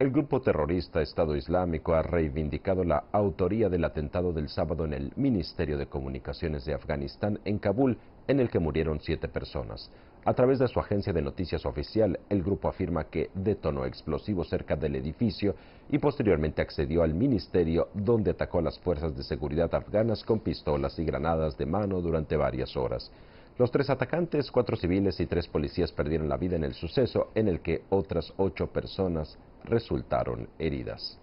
El grupo terrorista Estado Islámico ha reivindicado la autoría del atentado del sábado en el Ministerio de Comunicaciones de Afganistán, en Kabul, en el que murieron 7 personas. A través de su agencia de noticias oficial, el grupo afirma que detonó explosivos cerca del edificio y posteriormente accedió al ministerio, donde atacó a las fuerzas de seguridad afganas con pistolas y granadas de mano durante varias horas. Los 3 atacantes, 4 civiles y 3 policías perdieron la vida en el suceso, en el que otras 8 personas resultaron heridas.